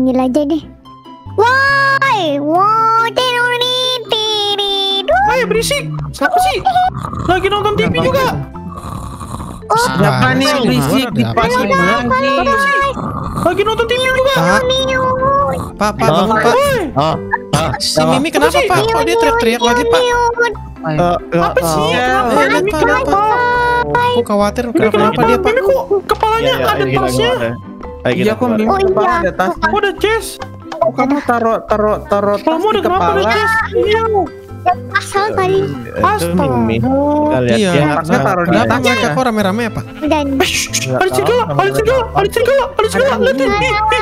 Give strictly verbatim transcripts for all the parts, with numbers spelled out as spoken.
panggil aja deh. Woi, woi, woi, berisik. Siapa sih? Lagi nonton T V juga. Oh, siapa nih yang berisik di pasir lagi? Lagi nonton T V juga. Pak, Pak, bangun Pak. Si Mimi kenapa Pak? Kok dia teriak-teriak lagi Pak? Apa sih? Mimi kenapa? Aku khawatir kenapa dia Pak? Kok kepalanya ada tasnya? Iya kok Mimi kepala ada tasnya. Kok ada Jess? Kok kamu taruh taruh taruh tas di kepala? Iya. Asal tadi. Mimi. Iya. Tasnya taruh di tasnya. Kok rame-rame apa? Ada cegel, ada cegel, ada cegel, ada cegel.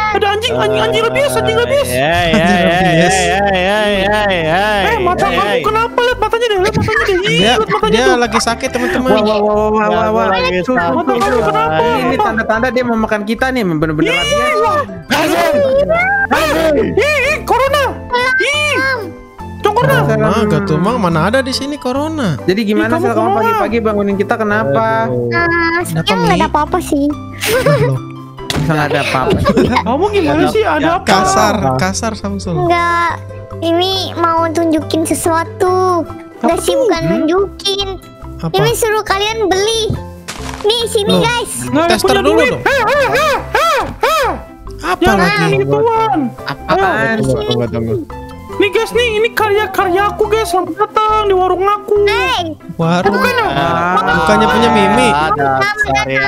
Ada anjing, anjing, anjing rabies, anjing rabies. Ya ya ya ya ya ya. Eh mata kamu kenapa? Lihat matanya deh, lihat matanya deh. Lihat matanya tuh. Dia lagi sakit teman-teman. Wah wah wah wah. Mata kamu kenapa? Ini tanda-tanda dia mau makan kita nih, bener-bener rabies. Ih, corona. Ih. Corona. Nah, gak tuh, Mang, mana ada di sini corona. Jadi gimana sih kamu pagi-pagi bangunin kita kenapa? Eh, enggak ada apa-apa sih. Enggak ada apa-apa. Kamu gimana sih? Ada apa? Kasar, kasar Samsul. Enggak. Ini mau tunjukin sesuatu. Enggak sih, bukan nunjukin. Ini suruh kalian beli. Nih, sini guys. Tester dulu dong. Apa lagi? Apaan? Tunggu, tunggu. Nih guys, nih ini karya-karya aku guys, selamat datang di warung aku. Hey. Warung bukannya, ah, bukannya punya Mimi. Eh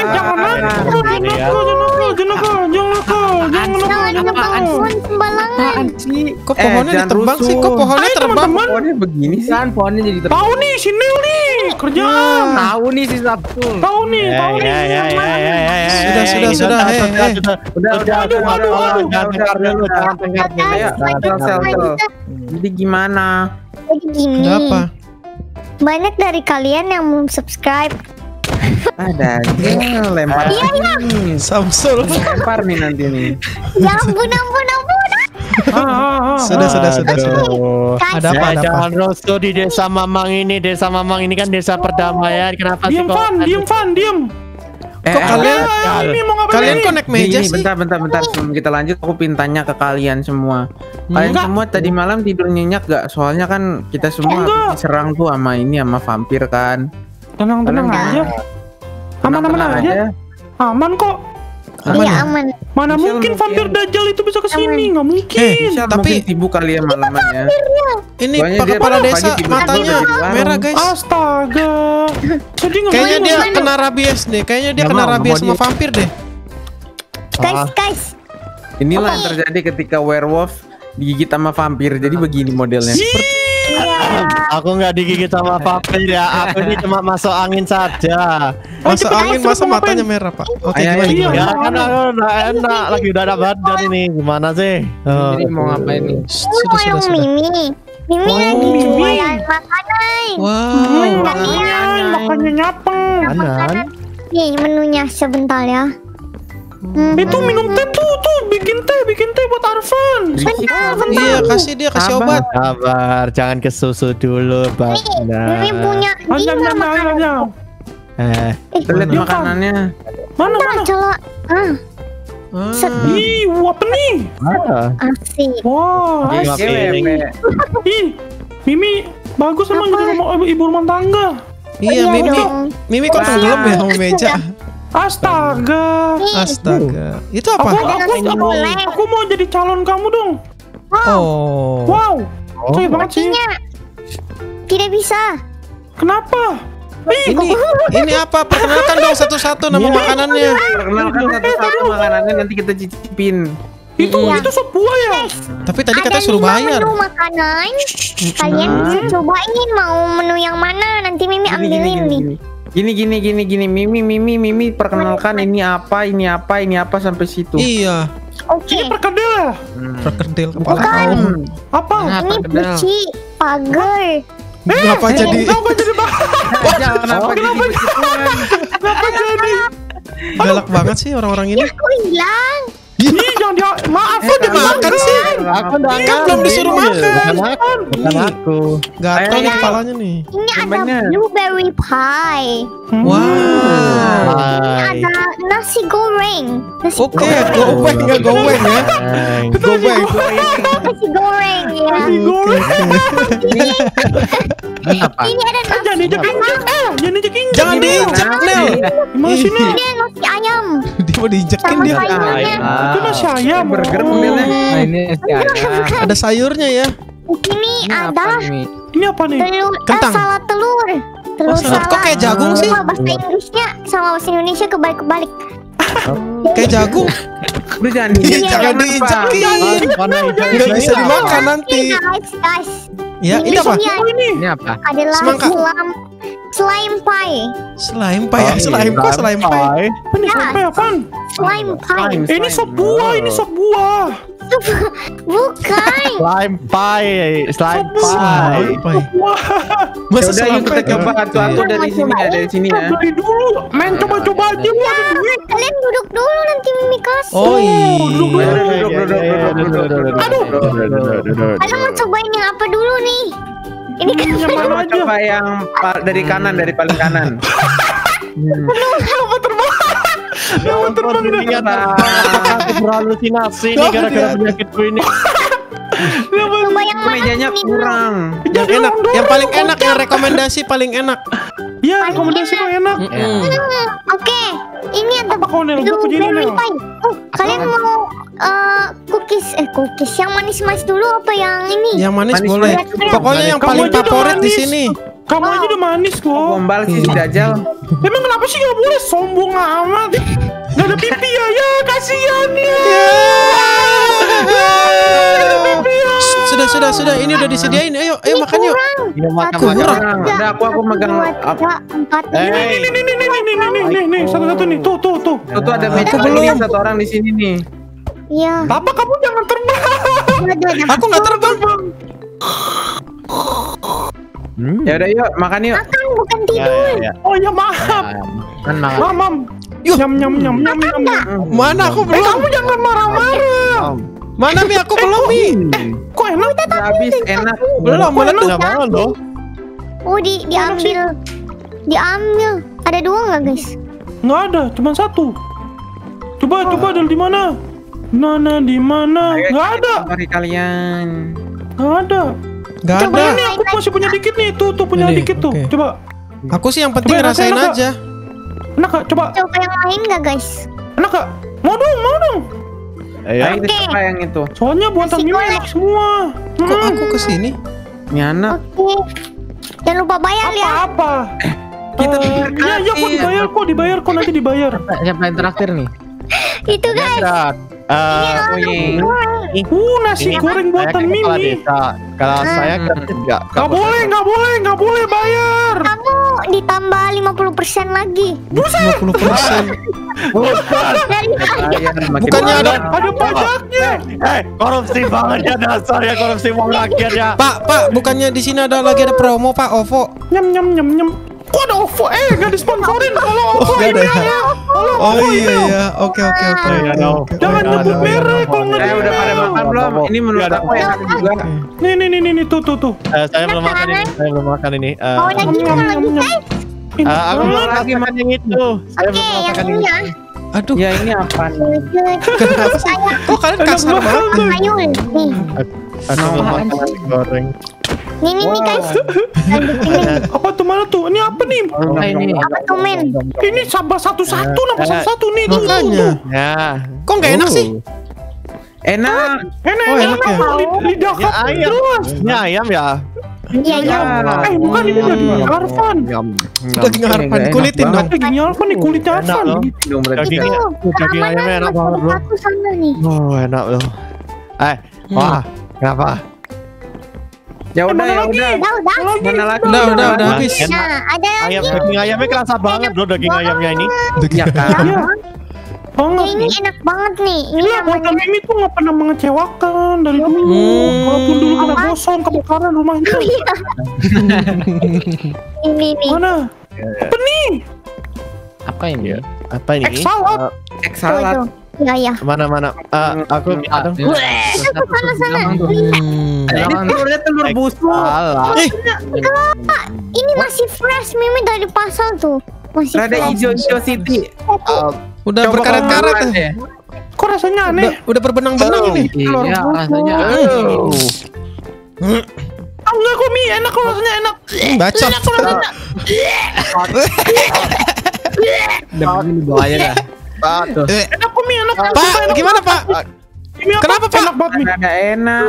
jangan aku, jangan aku, jangan aku, jangan aku, jangan aku, jangan aku. Kok pohonnya ditebang sih? Kok pohonnya terbang? Pohonnya begini sih. Pohonnya jadi terbang. Tahu nih, si Nil nih kerjaan. Tahu nih si Sabtul. Tahu nih, tahu nih. Sudah, sudah, sudah. Udah, udah, udah, udah, udah. Jadi gimana? Jadi gini. Kenapa? Banyak dari kalian yang belum subscribe. Ada yang lempar. Iya, Samsul lempar nih nanti nih. Ya ampun, ampun, ampun. Sudah, sudah, sudah, sudah. Ada apa? Jangan rosto di desa Mamang ini. Desa Mamang ini kan desa perdamaian. Kenapa sih? Diam, Van, diam, Van, diam. Kok eh, kalian kalian connect meja sih? Bentar, bentar, bentar. Sebelum kita lanjut, aku pin tanya ke kalian semua. Kalian enggak. Semua tadi malam tidur nyenyak gak? Soalnya kan kita semua enggak. Diserang tuh sama ini, sama vampir kan. Tenang, tenang aja. Aman-aman aja. Aman kok. Aman. Ya, aman. Mana Michelle mungkin vampir Dajjal itu bisa kesini? Nggak mungkin. Eh, Michelle, tapi ibu kalian malamannya. Ini kepala desa matanya merah guys. Astaga. Kayaknya dia kena rabies deh. Kayaknya dia kena rabies sama vampir deh. Guys, guys. Inilah yang terjadi ketika werewolf digigit sama vampir. Jadi begini modelnya. Aku nggak digigit sama vampir ya. Aku ini cuma masuk angin saja. Masuk angin, masa matanya merah Pak. Oke, gimana? Karena udah enak, lagi udah ada badan ini. Gimana sih? Ini mau ngapain nih? Sudah, sudah, sudah. Mimi lagi jualan makanan. Wow. Makanan, makanan apa? Makanan. Nih menunya sebentar ya. Itu minum teh tuh tuh bikin teh bikin teh buat Arvan. Bentar, bentar. Iya kasih dia kasih obat. Sabar, jangan kesusu dulu, Bang. Mimi punya ini makanan. Eh, lihat makanannya. Mana mana? Coba. Ah. Ih, apa nih? Asik. Wow, asik. Ih, Mimi bagus emang jadi ibu rumah tangga. Iya, Mimi. Mimi kok tenggelam ya sama meja. Astaga, astaga, itu apa? Aku, aku, aku, aku mau jadi calon kamu dong. Oh, wow, keren banget sih. Tidak bisa. Kenapa? Ini, ini apa? Perkenalkan dong satu-satu nama makanannya. Perkenalkan satu-satu makanannya nanti kita cicipin. Itu, itu sup buah ya. Tapi tadi kata suruh bayar. Menu makanan. Kalian bisa cobain mau menu yang mana? Nanti Mimi ambilin nih. Gini gini gini gini Mimi Mimi Mimi perkenalkan ini apa ini apa ini apa sampai situ. Iya. Oke. Ini perkedel. Perkedel kepala. Apa? Ini buci pagar. Kenapa jadi? Kenapa jadi? Kenapa jadi? Kenapa jadi? Galak banget sih orang-orang ini. Aku hilang. Ih jangan dia. Maaf aku dimakan sih. Aku belum disuruh makan. Bukan aku. Gatel nih kepalanya nih. Ini ada blueberry pie. Wow. Ini ada nasi goreng. Oke, goweng ya, goweng ya. Goweng. Nasi goreng ya. Nasi goreng. Kenapa? Ini ada nasi. Jangan diinjak. Jangan diinjak, Nel. Masih Nel. Ini nasi ayam. Dia diinjakin dia. Itu nasi ayam. Burger mobilnya. Ini nasi ayam. Ada sayurnya ya. Ini ada. Ini apa nih? Kentang. Salad telur. Telur salad. Kok kayak jagung sih? Bahasa Inggrisnya sama bahasa Indonesia kebalik-kebalik. Kayak jagung. Udah jangan diinjakin. Nggak bisa dimakan nanti. Ya, ini apa? Ini apa? Adalah slime slime pie. Slime pie, slime kok slime pie? Ini slime apa? Slime pie. Ini sop buah, ini sop buah. Bukan. Slime pie, slime pie. Masa slime pie aku dari sini ya, dari sini ya. Beli dulu, main coba-coba aja. Kalian duduk dulu nanti Mimi kasih. Oh iya. Aduh. Aduh mau cobain yang apa dulu nih? Ini kan mau coba yang dari kanan, dari paling kanan. Kenapa terbalik? Kenapa terbalik? Aku berhalusinasi nih gara-gara penyakitku ini. Coba yang mejanya kurang. Yang enak, yang paling enak, yang rekomendasi paling enak. Ya rekomendasi paling enak. Oke, ini ada blueberry pie. Oh, kalian mau cookies, eh cookies yang manis-manis dulu apa yang ini? Yang manis boleh. Pokoknya yang paling favorit di sini. Kamu aja udah manis kok. Gombal sih Dajjal. Emang kenapa sih gak boleh? Sombong amat. Gak ada pipi ya, ya kasihan ya. Sudah sudah sudah, ini udah disediain. Ayo ayo makan yuk. Kurang. Udah aku aku megang. Ini ini ini ini ini ini satu satu nih. Tuh tuh tuh. Tuh ada meja belum satu orang di sini nih. Iya. Papa kamu jangan terbang. Aku nggak terbang. Hmm. Ya udah yuk makan yuk. Makan bukan tidur. Ya, ya, ya. Oh ya maaf. Makan makan. Mam mam. Yuk. Nyam nyam nyam nyam nyam. Mana aku belum? Eh, kamu jangan marah-marah. Mana Mi aku belum Mi? Eh, kok enak? Habis enak. Belum belum belum dong. Oh di diambil diambil. Ada dua nggak guys? Nggak ada, cuma satu. Coba oh. coba ada di mana? Nana di mana? Nggak ada. Mari kalian. Nggak ada. Gak coba ada. Ini aku masih punya dikit nih, tuh tuh punya ini, dikit tuh. Okay. Coba. Aku sih yang penting coba rasain enak, aja. Enak gak? Coba. Coba yang lain gak guys? Enak gak? Mau dong, mau dong. Ayo kita coba yang itu. Soalnya buatan Mimi enak semua. Kok hmm. aku kesini? Ini anak. Oke. Jangan lupa bayar apa, ya. Apa? Kita uh, ya, ya kok dibayar kok dibayar kok nanti dibayar. Siapa yang terakhir nih? Itu guys. Uh, ini uh, nasi goreng buatan Mimi. Kalau hmm. saya enggak. Enggak boleh, enggak boleh, enggak boleh bayar. Kamu ditambah lima puluh persen lagi. Buset. lima puluh persen. Buset. Bukannya ada ada pajaknya. Eh, korupsi banget ya dasar ya korupsi uang rakyat ya. Pak, Pak, bukannya di sini ada lagi ada promo Pak OVO. Nyam nyam nyam nyam. Kok ada OVO? Eh, gak disponsorin kalau OVO ini ya. Oh iya iya, oke oke oke. Jangan nyebut merek kalau nggak ada. Udah pada makan belum? Ini menurut aku enak juga. Nih nih nih nih tuh tuh tuh. Saya belum makan ini. Saya belum makan ini. Oh lagi lagi guys. Aku belum lagi makan yang itu. Oke yang ini ya. Aduh. Ya ini apa? Kok kalian kasar banget? Aku belum makan nasi goreng. Nih nih nih guys. Apa tuh mana tuh? Ini apa nih? Apa tuh men? Ini sabar satu-satu napa satu-satu nih tuh. Ya. Kok nggak enak sih? Enak. Enak enak. Lidah aku terus. Ini ayam ya. Iya ayam. Eh bukan ini daging arvan. Daging arvan kulitin dong. Daging arvan nih kulitnya arvan. Itu daging ayamnya enak banget bro. Oh enak loh. Eh wah kenapa? Ya udah ya udah. Mana lagi? Udah udah udah habis. Ayam daging ayamnya kerasa banget loh daging ayamnya ini. Daging ayam. Ini enak banget nih. Ini buatan Mimi tuh nggak pernah mengecewakan dari dulu. Walaupun dulu kena gosong kebakaran rumahnya. Ini nih. Mana? Pening. Apa ini? Apa ini? Eksalat. Eksalat. Ya ya. Mana mana? Uh, aku ada. Aku sana sana. Hmm. Ini telurnya telur busuk. Salah. Ini masih fresh Mimi dari pasar tuh. Masih rada hijau-hijau Siti. Oh, udah berkarat-karat ya. Kok rasanya aneh? Udah berbenang-benang ini. Iya, rasanya aneh. Oh, enggak kok Mi, enak kok rasanya enak. Bacot. Enak kok rasanya. Udah begini bawahnya dah. Pak, tuh. Enak kok Mi, enak. Pak, gimana Pak? Kenapa Pak? Enak banget Mi. Ada enak.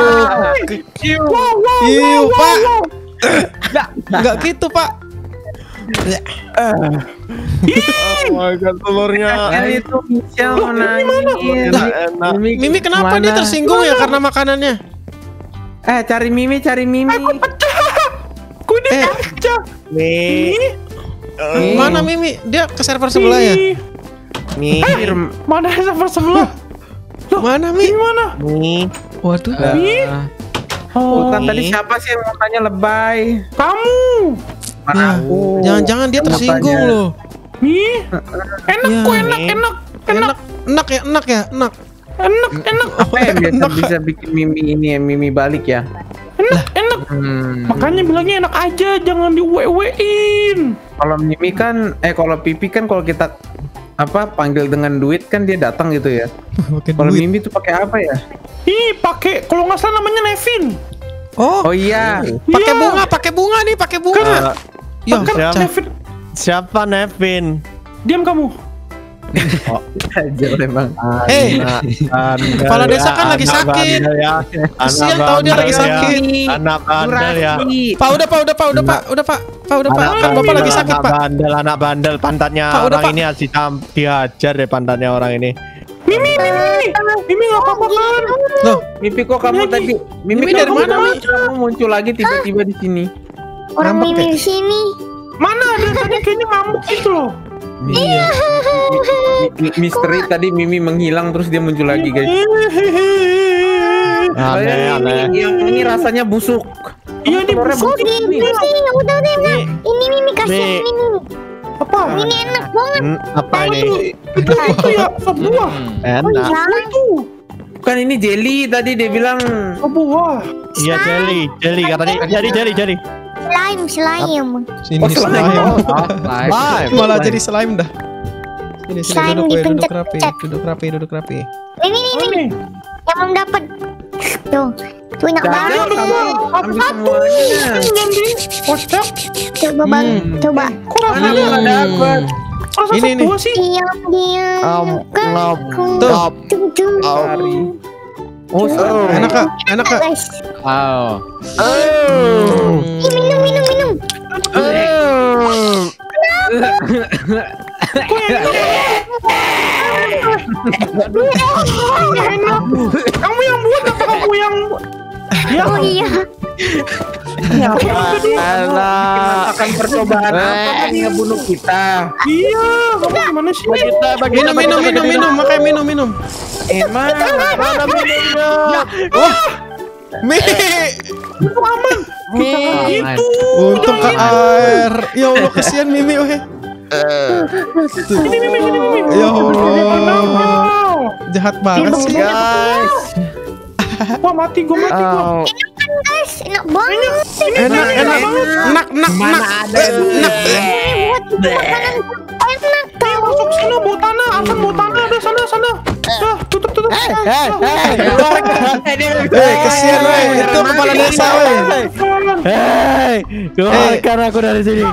Waduh. Iu, Pak. Enggak gitu Pak. Oh my god, telurnya. Itu Michelle menangis. Mimi kenapa dia tersinggung ya karena makanannya? Eh, cari Mimi, cari Mimi. Aku pecah. Kuda pecah. Mimi. Mana Mimi? Dia ke server sebelah ya? Mimi. Mana server sebelah? Mana Mimi? Mana? Mimi. Waduh. Mimi. Hutan tadi siapa sih yang mukanya lebay? Kamu. Ya, jangan-jangan dia tersinggung loh. Mi, enak ya. Kok enak, enak, enak, enak ya, enak ya, enak, enak, enak. Apa oh, yang biasa bisa bikin Mimi ini ya, Mimi balik ya? Enak, enak. Hmm. Makanya bilangnya enak aja, jangan diwewein. Kalau Mimi kan, eh kalau Pipi kan kalau kita apa panggil dengan duit kan dia datang gitu ya. Kalau Mimi tuh pakai apa ya? Ih, pakai kalau nggak salah namanya Nevin. Oh, oh iya, pakai iya. bunga, pakai bunga nih, pakai bunga. Uh, ya, siapa, Nevin. Siapa Nevin? Diam kamu. Oh, memang. Hei, kepala desa kan lagi sakit. Kasihan tahu dia lagi sakit. Anak bandel ya. Pak, udah Pak, udah Pak, udah Pak, udah Pak, Pak, udah Pak. Kan Bapak lagi sakit Pak. Bandel, anak bandel, pantatnya orang ini asli dihajar deh pantatnya orang ini. Mimi, Mimi, Mimi nggak apa-apa kan? Loh, Mimi kok kamu tadi? Mimi, Mimi dari mana? Mimi kamu muncul lagi tiba-tiba di sini. Orang mabuk Mimi di sini. Mana ada tadi kayaknya mabuk gitu loh. Iya. Misteri tadi Mimi menghilang terus dia muncul lagi guys. Aneh, ini rasanya busuk. Iya ini busuk. Ini udah deh nak. Ini Mimi kasihan Mimi. Apa? Ini enak banget. Apa ini? Itu itu ya sop buah. Enak. Bukan ini jelly tadi dia bilang. Sop buah. Iya jelly, jelly katanya. Jadi jelly, jelly. Slime, slime. Sini slime. Slime. Malah jadi slime dah. Sini sini duduk, duduk rapi, duduk rapi, duduk rapi. Ini ini ini. Yang belum dapat. Tuh. Tuh enak banget. Satu. Kocok. Coba bang, coba. Kok rasanya nggak dapat? Ini nih. Diam diam. Top. Oh, enak kak, enak kak. Oh. Oh. Minum minum minum. Kamu yang buat apa kamu yang? Oh iya. Alah, akan percobaan apa yang ngebunuh kita? Iya, kamu gimana sih? Kita bagi minum, minum, minum, minum, makanya minum, minum. Emang, mana minumnya? Wah, Mi, itu aman. Kita gitu. Untung ke air. Ya Allah, kesian Mimi, oke. Ini Mimi, ini Mimi. Ya Allah, jahat banget sih guys. Wah mati, gue mati gue. Guys, enak banget. Enak, enak banget. Enak, enak, enak. Enak. Enak. Ayo masuk sini, bau tanah, akan bau tanah ada sana, sana. Dah, tutup, tutup. Eh, eh, eh. Eh, kesian weh, itu kepala desa weh. Hei, keluarkan aku dari sini.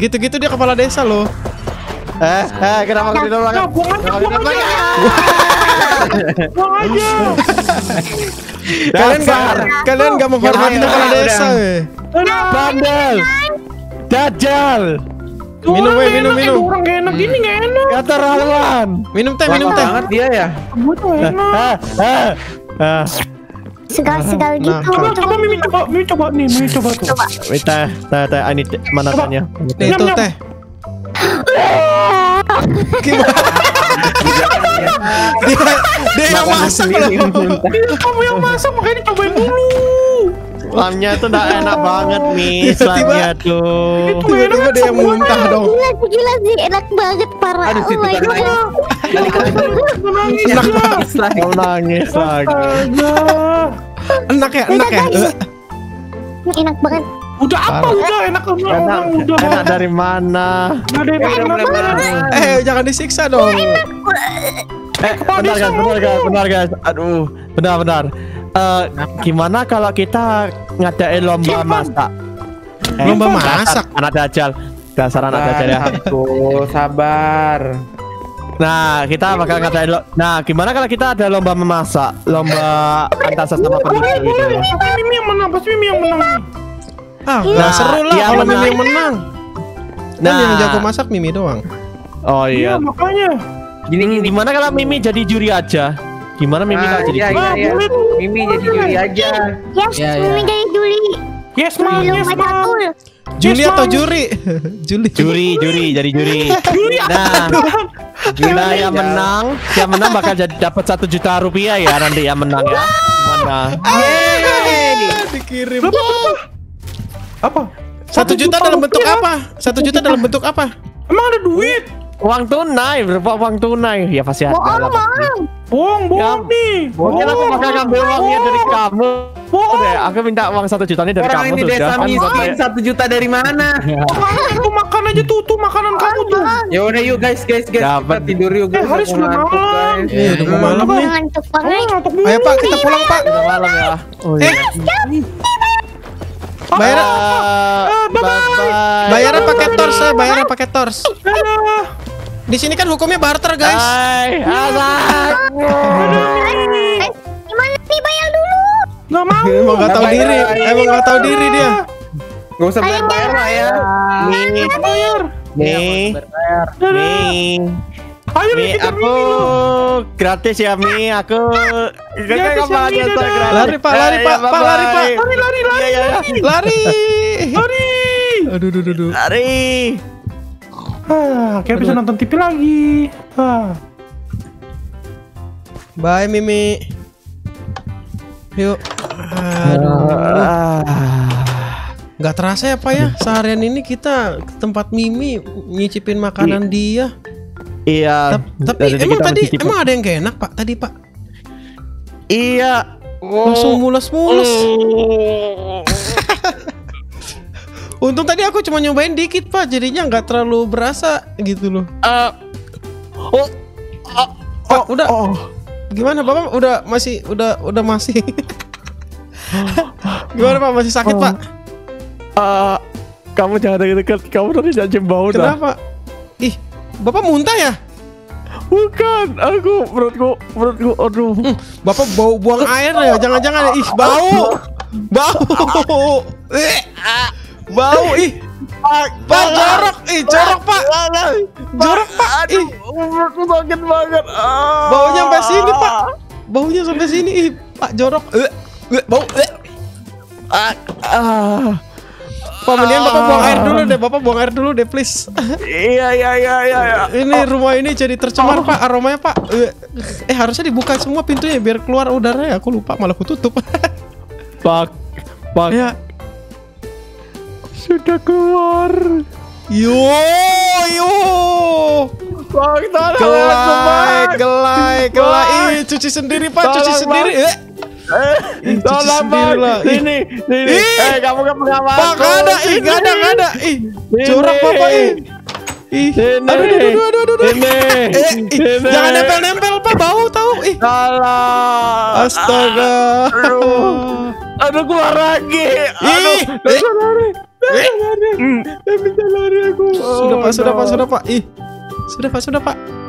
Gitu-gitu dia kepala desa loh. Eh, eh, kenapa aku tidak berangkat? Buang aja. Kalian gak, kalian gak menghormati kepala desa weh. Bandel, dajal. Minum weh, minum, minum. Orang gak enak gini, gak enak. Kata Arvan. Minum teh, minum teh. Banget dia ya. Kamu tuh enak. Segal-segal gitu. Coba, coba Mimi coba, Mimi coba nih, Mimi coba tuh. Mimi teh, teh, teh, ini mana tehnya? Itu teh. Dia yang masak loh. Kamu yang masak makanya cobain dulu. Slamnya tuh udah enak banget nih. Slamnya tuh tiba-tiba dia yang muntah dong. Gila sih enak banget parah. Aduh Siti nangis. Enak banget lagi. Nangis lagi. Enak ya, enak ya. Enak banget. Udah apa? Udah enak enak udah enak dari mana? Eh jangan disiksa dong. Eh benar guys, benar guys, benar guys. Aduh, benar benar. Gimana kalau kita ngadain lomba masak? Lomba masak? Anak dajal, dasar anak dajal ya. Tuh sabar. Nah, kita bakal ngadain lo. Nah, gimana kalau kita ada lomba memasak? Lomba antar sesama penduduk gitu. Mimi yang menang, pasti Mimi yang menang. Ah, nah, seru lah kalau Mimi yang menang. Nah, yang jago masak Mimi doang. Oh iya. Makanya. Gini, gimana kalau Mimi jadi juri aja? Gimana Mimi kalau jadi juri? Mimi jadi juri aja. Yes, Mimi jadi juri. Yes, mau lomba catur. Juri atau juri? Juri. Juri, juri, jadi juri. Nah. Gila yang menang, yang menang bakal jadi dapat satu juta rupiah ya nanti yang menang ya. Mana? Dikirim. Apa? Satu juta dalam bentuk apa? Satu juta dalam bentuk apa? Emang ada duit? Uang tunai, berapa uang tunai? Ya pasti ada. Bohong, bohong, bohong nih. Mungkin aku bakal ngambil uangnya dari kamu. Udah, aku minta uang satu jutanya dari kamu tuh. Orang ini desa miskin, satu juta dari mana? Aku makan aja tuh, tuh makanan kamu tuh. Ya udah yuk guys, guys, guys, kita tidur yuk guys. Eh hari sudah malam. Iya udah mau malam nih. Ayo Pak, kita pulang Pak. Udah malam ya. Eh, bayaran, bayaran pakai tors, bayaran pakai tors. Di sini kan hukumnya barter guys. Gimana nih bayar dulu? Gak mau. Emang gak tahu diri, emang gak tahu diri dia. Gak usah bayar lah ya. Nih, nih, nih. Mi, aku gratis ya Mi, aku gratis ya Mi. Lari Pak, lari Pak, Pak lari Pak. Lari, lari, lari, lari, lari. Aduh, aduh, aduh, lari. Ah, kayak bisa nonton T V lagi. Bye Mimi. Yuk. Gak terasa ya Pak ya, seharian ini kita ke tempat Mimi nyicipin makanan dia. Iya. Tapi emang tadi emang ada yang gak enak Pak tadi Pak. Iya. Langsung mulus-mulus. Untung tadi aku cuma nyobain dikit Pak, jadinya nggak terlalu berasa gitu loh. Oh, oh, udah. Gimana Bapak? Udah masih, udah, udah masih. Gimana Pak? Masih sakit Pak? Kamu jangan deket-deket. Kamu tadi jangan bau dah. Kenapa? Ih. Bapak muntah ya? Bukan, aku perutku, perutku, aduh. Hmm, Bapak bau buang air ya? Jangan-jangan, ih bau, bau, eh, bau, ih, Pak jorok, ih jorok Pak, jorok Pak, ih, perutku sakit banget. Baunya sampai sini Pak, baunya sampai sini, ih Pak jorok, eh, bau, eh, ah. Pak, mendingan Bapak buang air dulu deh, Bapak buang air dulu deh, please. Iya, iya, iya, iya. Ini rumah ini jadi tercemar, Pak, aromanya, Pak. Eh, harusnya dibuka semua pintunya biar keluar udara ya. Aku lupa, malah aku tutup. Pak, Pak. Ya. Sudah keluar. Yo, yo. Pak, tolong. Gelai, gelai, gelai. Cuci sendiri, Pak, cuci sendiri. Eh, tolong Pak, sini, sini. Eh, kamu kan pengawas. Pak, gak ada, ih, gak ada, gak ada. Ih, curang Bapak, ih. Ih, aduh, aduh, aduh, aduh. Ih, jangan nempel-nempel, Pak, bau tau. Ih, salah. Astaga. Aduh, keluar lagi. Aduh, bisa lari. Bisa lari, aku. Sudah Pak, sudah Pak, sudah Pak. Ih, sudah Pak, sudah Pak.